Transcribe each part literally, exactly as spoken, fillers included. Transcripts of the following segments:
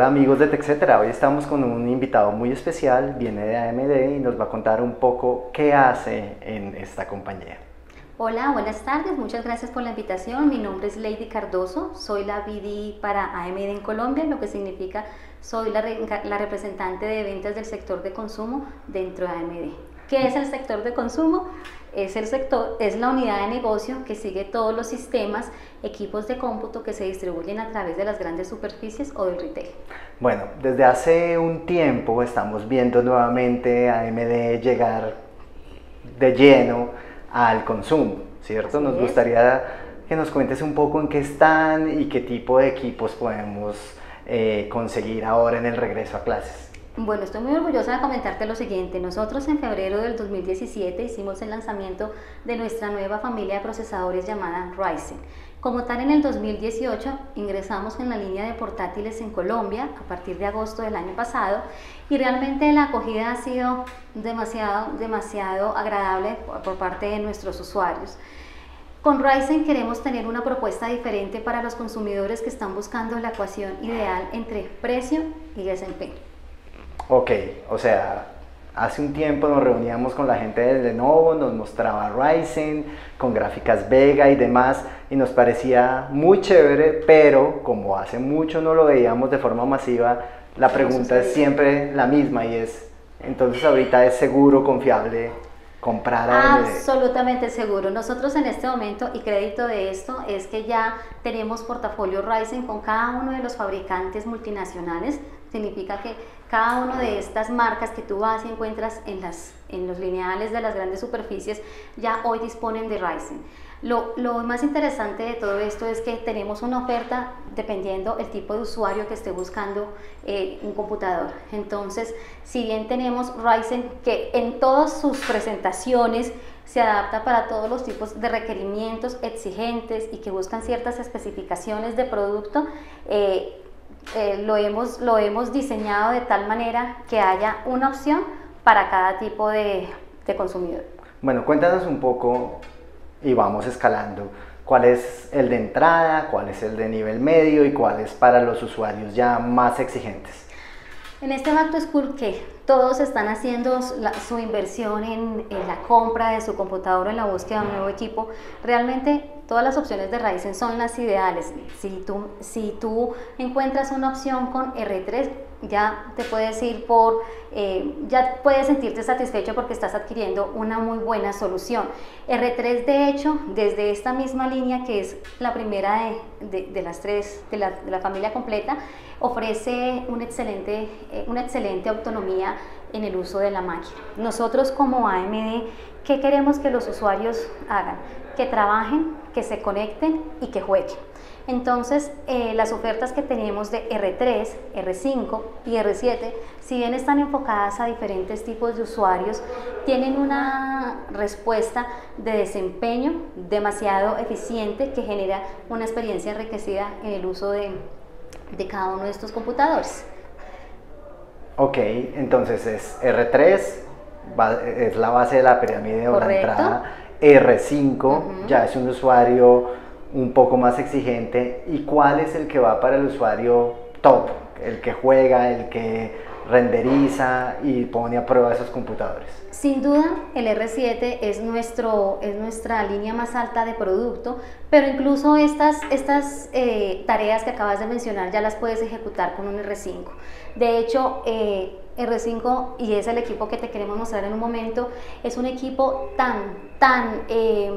Hola amigos de TechCetera, hoy estamos con un invitado muy especial, viene de A M D y nos va a contar un poco qué hace en esta compañía. Hola, buenas tardes, muchas gracias por la invitación. Mi nombre es Lady Cardoso, soy la V D para A M D en Colombia, lo que significa soy la, la representante de ventas del sector de consumo dentro de A M D. ¿Qué es el sector de consumo? Es, el sector, es la unidad de negocio que sigue todos los sistemas, equipos de cómputo que se distribuyen a través de las grandes superficies o del retail. Bueno, desde hace un tiempo estamos viendo nuevamente a A M D llegar de lleno al consumo, ¿cierto? Así nos es. Gustaría que nos cuentes un poco en qué están y qué tipo de equipos podemos eh, conseguir ahora en el regreso a clases. Bueno, estoy muy orgullosa de comentarte lo siguiente. Nosotros en febrero del dos mil diecisiete hicimos el lanzamiento de nuestra nueva familia de procesadores llamada Ryzen. Como tal, en el dos mil dieciocho ingresamos en la línea de portátiles en Colombia a partir de agosto del año pasado y realmente la acogida ha sido demasiado, demasiado agradable por parte de nuestros usuarios. Con Ryzen queremos tener una propuesta diferente para los consumidores que están buscando la ecuación ideal entre precio y desempeño. Ok, o sea, hace un tiempo nos reuníamos con la gente de Lenovo, nos mostraba Ryzen, con gráficas Vega y demás, y nos parecía muy chévere, pero como hace mucho no lo veíamos de forma masiva, la pregunta es siempre la misma y es, entonces ahorita es seguro, confiable comprar a A M D. Absolutamente seguro. Nosotros en este momento, y crédito de esto, es que ya tenemos portafolio Ryzen con cada uno de los fabricantes multinacionales. Significa que cada una de estas marcas que tú vas y encuentras en, las, en los lineales de las grandes superficies ya hoy disponen de Ryzen. Lo, lo más interesante de todo esto es que tenemos una oferta dependiendo el tipo de usuario que esté buscando eh, un computador. Entonces, si bien tenemos Ryzen que en todas sus presentaciones se adapta para todos los tipos de requerimientos exigentes y que buscan ciertas especificaciones de producto, eh, Eh, lo, hemos, lo hemos diseñado de tal manera que haya una opción para cada tipo de, de consumidor. Bueno, cuéntanos un poco y vamos escalando. ¿Cuál es el de entrada, cuál es el de nivel medio y cuál es para los usuarios ya más exigentes? En este back to school que todos están haciendo la, su inversión en, en la compra de su computadora, en la búsqueda de un nuevo equipo, realmente todas las opciones de Ryzen son las ideales. Si tú, si tú encuentras una opción con R tres, ya te puedes ir por, eh, ya puedes sentirte satisfecho porque estás adquiriendo una muy buena solución. R tres, de hecho, desde esta misma línea que es la primera de, de, de las tres, de la, de la familia completa, ofrece un excelente, eh, una excelente autonomía en el uso de la máquina. Nosotros como A M D, ¿qué queremos que los usuarios hagan? Que trabajen, que se conecten y que jueguen. Entonces, eh, las ofertas que tenemos de R tres, R cinco y R siete, si bien están enfocadas a diferentes tipos de usuarios, tienen una respuesta de desempeño demasiado eficiente que genera una experiencia enriquecida en el uso de, de cada uno de estos computadores. Ok, entonces es R tres, va, es la base de la pirámide o la entrada, R cinco, uh-huh. Ya es un usuario un poco más exigente, ¿y cuál es el que va para el usuario top? El que juega, el que renderiza y pone a prueba esos computadores. Sin duda, el R siete es, nuestro, es nuestra línea más alta de producto, pero incluso estas, estas eh, tareas que acabas de mencionar ya las puedes ejecutar con un R cinco. De hecho, eh, R cinco, y es el equipo que te queremos mostrar en un momento, es un equipo tan, tan, eh,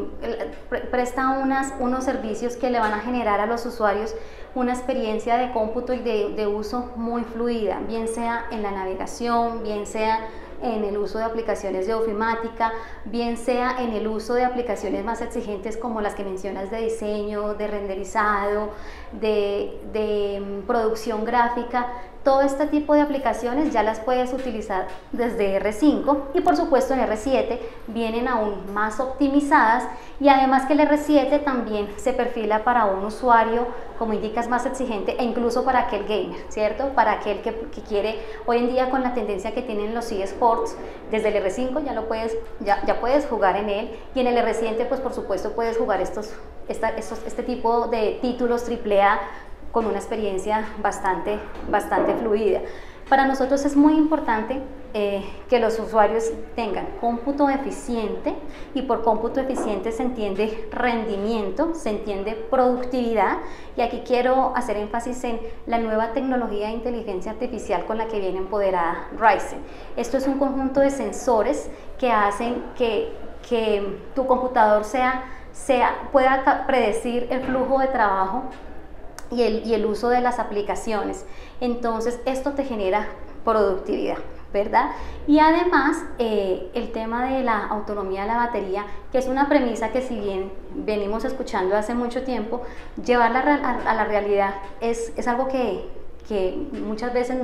pre presta unas, unos servicios que le van a generar a los usuarios una experiencia de cómputo y de, de uso muy fluida, bien sea en la navegación, bien sea en el uso de aplicaciones de ofimática, bien sea en el uso de aplicaciones más exigentes como las que mencionas de diseño, de renderizado, de, de producción gráfica. Todo este tipo de aplicaciones ya las puedes utilizar desde R cinco y por supuesto en R siete vienen aún más optimizadas, y además que el R siete también se perfila para un usuario, como indicas, más exigente e incluso para aquel gamer, ¿cierto? Para aquel que, que quiere, hoy en día con la tendencia que tienen los eSports, desde el R cinco ya, lo puedes, ya, ya puedes jugar en él, y en el R siete pues por supuesto puedes jugar estos, esta, estos, este tipo de títulos triple A con una experiencia bastante, bastante fluida. Para nosotros es muy importante eh, que los usuarios tengan cómputo eficiente, y por cómputo eficiente se entiende rendimiento, se entiende productividad, y aquí quiero hacer énfasis en la nueva tecnología de inteligencia artificial con la que viene empoderada Ryzen. Esto es un conjunto de sensores que hacen que, que tu computador sea, sea, pueda predecir el flujo de trabajo Y el, y el uso de las aplicaciones. Entonces esto te genera productividad, ¿verdad? Y además eh, el tema de la autonomía de la batería, que es una premisa que si bien venimos escuchando hace mucho tiempo, llevarla a, a la realidad es, es algo que, que muchas veces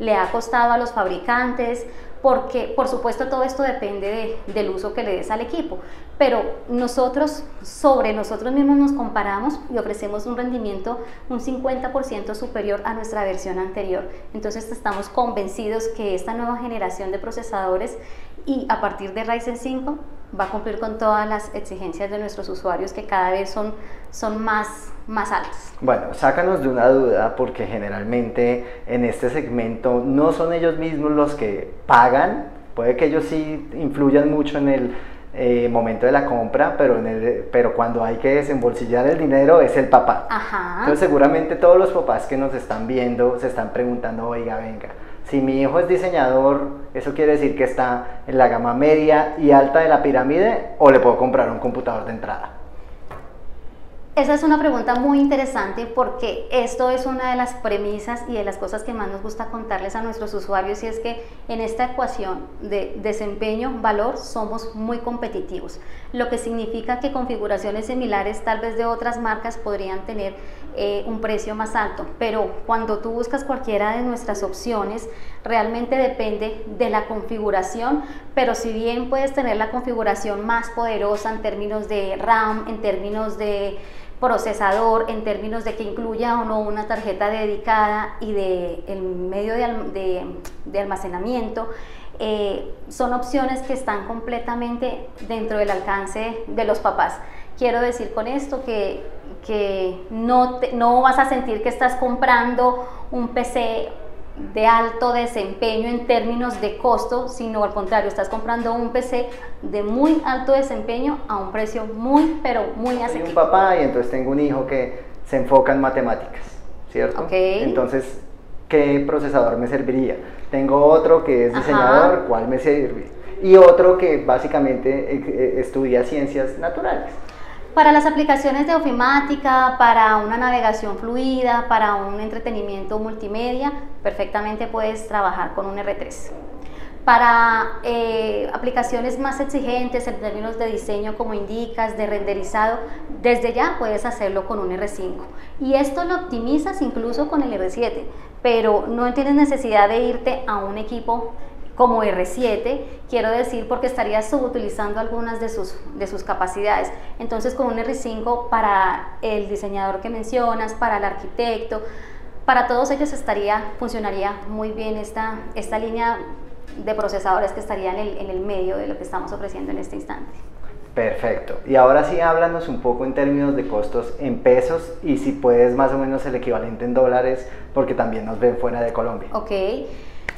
le ha costado a los fabricantes, porque por supuesto todo esto depende de, del uso que le des al equipo, pero nosotros sobre nosotros mismos nos comparamos y ofrecemos un rendimiento un cincuenta por ciento superior a nuestra versión anterior. Entonces estamos convencidos que esta nueva generación de procesadores y a partir de Ryzen cinco va a cumplir con todas las exigencias de nuestros usuarios, que cada vez son, son más, más altas. Bueno, sácanos de una duda, porque generalmente en este segmento no son ellos mismos los que pagan, puede que ellos sí influyan mucho en el eh, momento de la compra, pero, en el, pero cuando hay que desembolsillar el dinero es el papá. Ajá. Entonces seguramente todos los papás que nos están viendo se están preguntando, oiga, venga, si mi hijo es diseñador, ¿eso quiere decir que está en la gama media y alta de la pirámide, o le puedo comprar un computador de entrada? Esa es una pregunta muy interesante, porque esto es una de las premisas y de las cosas que más nos gusta contarles a nuestros usuarios, y es que en esta ecuación de desempeño-valor somos muy competitivos, lo que significa que configuraciones similares tal vez de otras marcas podrían tener eh, un precio más alto, pero cuando tú buscas cualquiera de nuestras opciones realmente depende de la configuración, pero si bien puedes tener la configuración más poderosa en términos de RAM, en términos de procesador, en términos de que incluya o no una tarjeta dedicada y de el medio de, de, de almacenamiento, eh, son opciones que están completamente dentro del alcance de los papás. Quiero decir con esto que, que no, te, no vas a sentir que estás comprando un P C de alto desempeño en términos de costo, sino al contrario, estás comprando un P C de muy alto desempeño a un precio muy, pero muy asequible. Soy un papá y entonces tengo un hijo que se enfoca en matemáticas, ¿cierto? Okay. Entonces, ¿qué procesador me serviría? Tengo otro que es diseñador, ajá, ¿cuál me sirve? Y otro que básicamente estudia ciencias naturales. Para las aplicaciones de ofimática, para una navegación fluida, para un entretenimiento multimedia, perfectamente puedes trabajar con un R tres. Para eh, aplicaciones más exigentes en términos de diseño, como indicas, de renderizado, desde ya puedes hacerlo con un R cinco. Y esto lo optimizas incluso con el R siete, pero no tienes necesidad de irte a un equipo como R siete, quiero decir, porque estaría subutilizando algunas de sus, de sus capacidades. Entonces con un R cinco para el diseñador que mencionas, para el arquitecto, para todos ellos estaría, funcionaría muy bien esta, esta línea de procesadores que estaría en el, en el medio de lo que estamos ofreciendo en este instante. Perfecto, y ahora sí háblanos un poco en términos de costos en pesos, y si puedes más o menos el equivalente en dólares, porque también nos ven fuera de Colombia. Ok.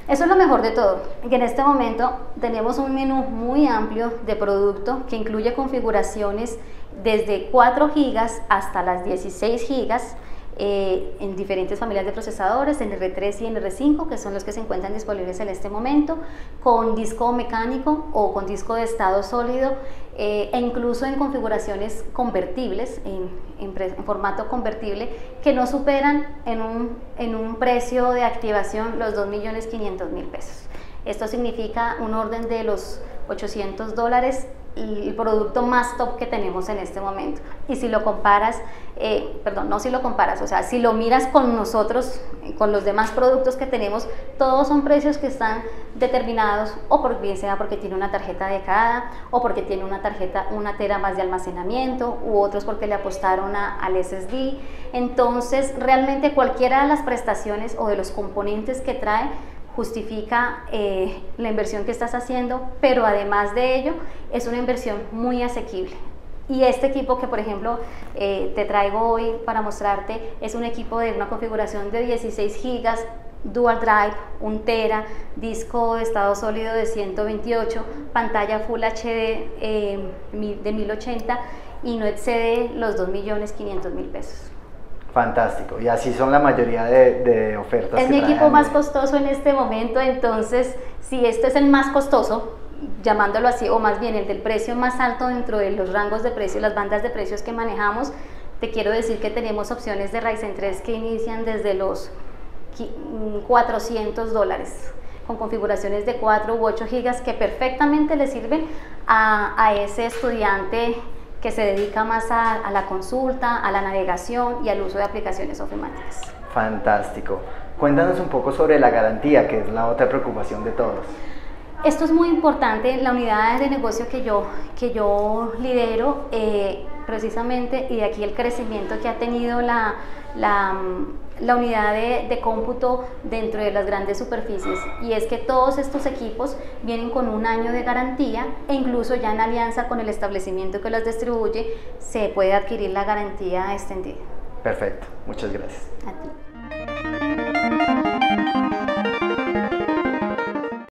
Eso es lo mejor de todo, que en este momento tenemos un menú muy amplio de producto que incluye configuraciones desde cuatro gigas hasta las dieciséis gigas eh, en diferentes familias de procesadores, en R tres y en R cinco, que son los que se encuentran disponibles en este momento, con disco mecánico o con disco de estado sólido, eh, e incluso en configuraciones convertibles, en, en, en formato convertible, que no superan en un, en un precio de activación los dos millones quinientos mil pesos. Esto significa un orden de los ochocientos dólares, el producto más top que tenemos en este momento. Y si lo comparas, eh, perdón, no si lo comparas, o sea, si lo miras con nosotros, con los demás productos que tenemos, todos son precios que están determinados, o por bien sea porque tiene una tarjeta dedicada, o porque tiene una tarjeta, una tera más de almacenamiento, u otros porque le apostaron a, al S S D. Entonces realmente cualquiera de las prestaciones o de los componentes que trae justifica eh, la inversión que estás haciendo, pero además de ello es una inversión muy asequible. Y este equipo que por ejemplo eh, te traigo hoy para mostrarte es un equipo de una configuración de dieciséis gigas, Dual Drive, un tera, disco de estado sólido de ciento veintiocho, pantalla Full H D eh, de mil ochenta y no excede los dos millones quinientos mil pesos. Fantástico, y así son la mayoría de, de ofertas. Es mi equipo más costoso en este momento, entonces si este es el más costoso, llamándolo así, o más bien el del precio más alto dentro de los rangos de precios, las bandas de precios que manejamos, te quiero decir que tenemos opciones de Ryzen tres que inician desde los cuatrocientos dólares con configuraciones de cuatro u ocho gigas que perfectamente le sirven a, a ese estudiante que se dedica más a, a la consulta, a la navegación y al uso de aplicaciones ofimáticas. Fantástico. Cuéntanos un poco sobre la garantía, que es la otra preocupación de todos. Esto es muy importante. La unidad de negocio que yo, que yo lidero, eh, precisamente, y de aquí el crecimiento que ha tenido la, la, la unidad de, de cómputo dentro de las grandes superficies, y es que todos estos equipos vienen con un año de garantía, e incluso ya en alianza con el establecimiento que las distribuye se puede adquirir la garantía extendida. Perfecto, muchas gracias. A ti.